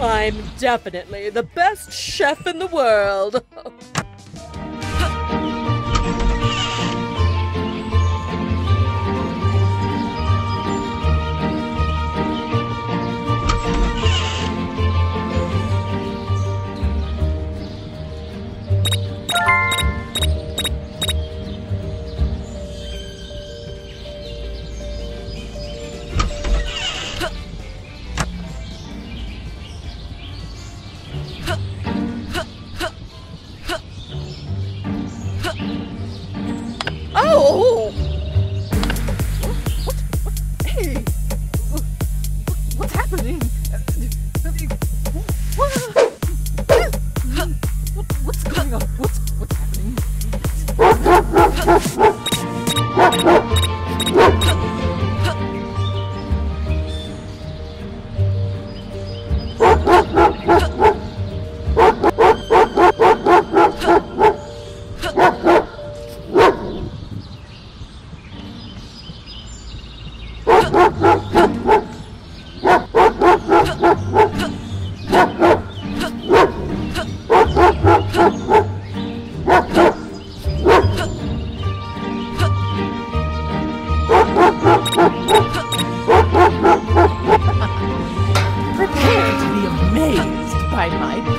I'm definitely the best chef in the world! Oh! What? Hey! What's happening? What's going on? What's happening? Prepare to be amazed by my beauty.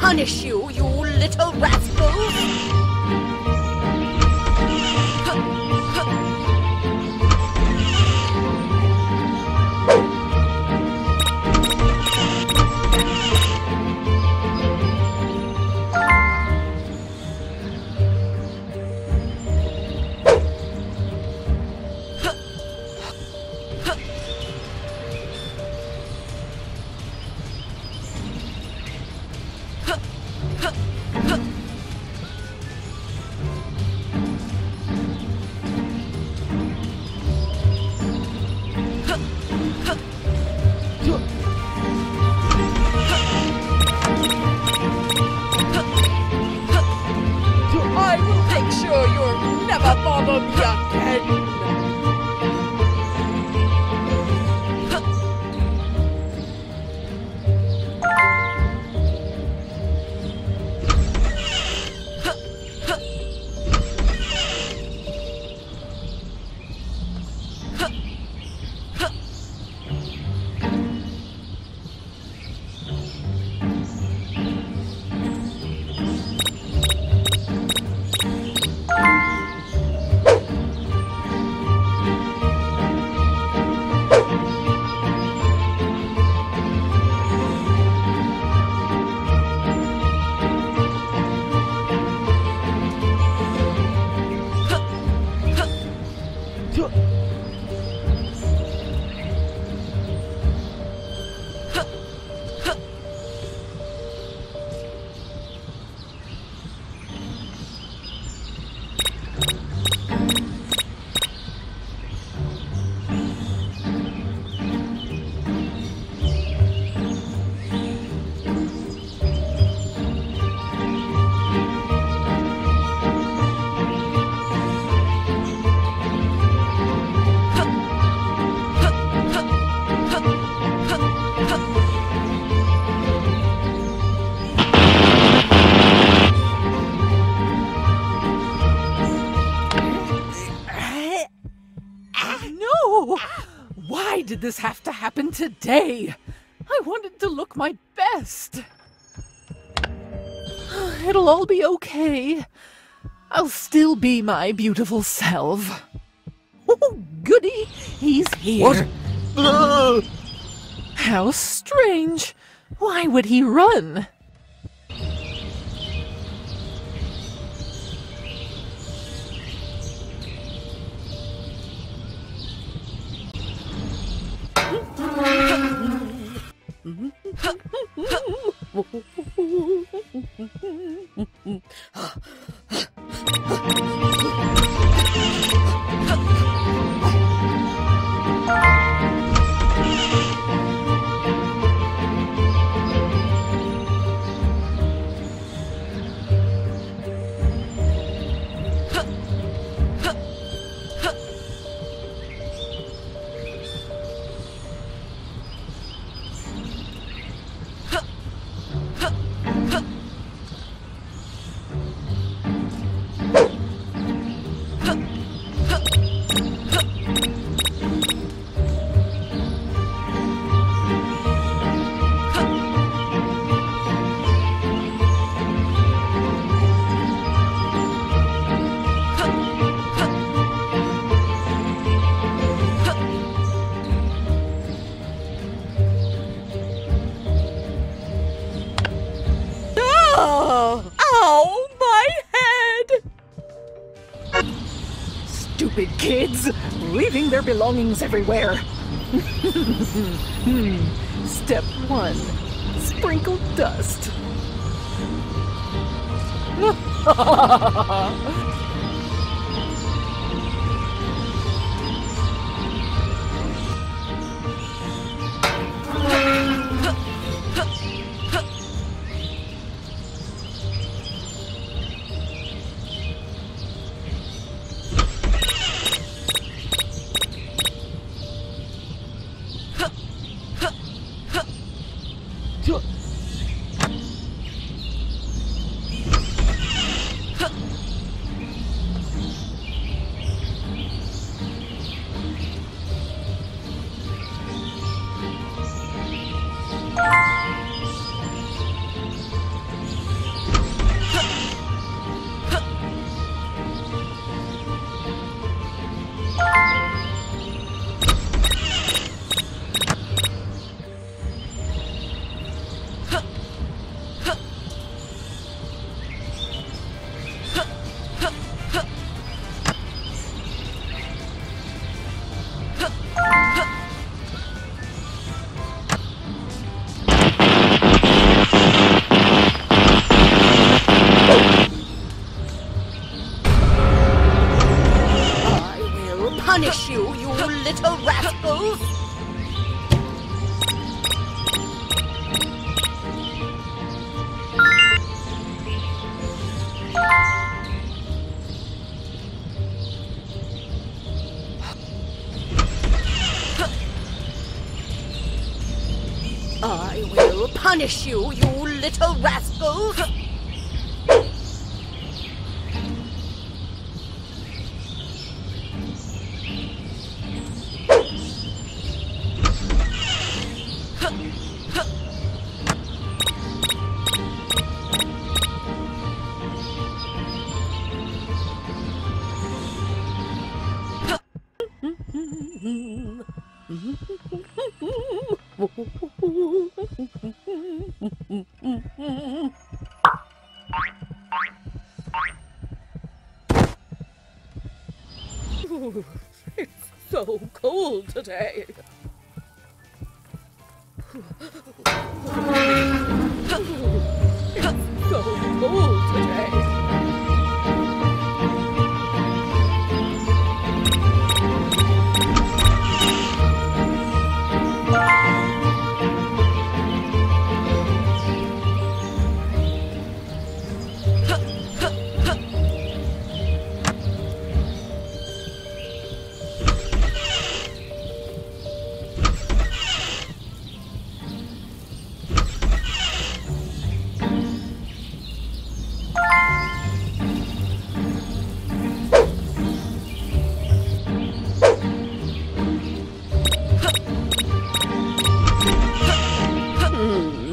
Punish you, you little rascal! I will make sure you'll never bother me again! day. I wanted to look my best. It'll all be okay. I'll still be my beautiful self. Oh, goody, he's here. What? How strange. Why would he run? Kids, leaving their belongings everywhere. Step 1, sprinkle dust. I will punish you, you little rascal! It's so cold today. It's so cold today.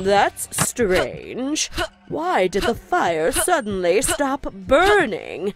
That's strange. Why did the fire suddenly stop burning?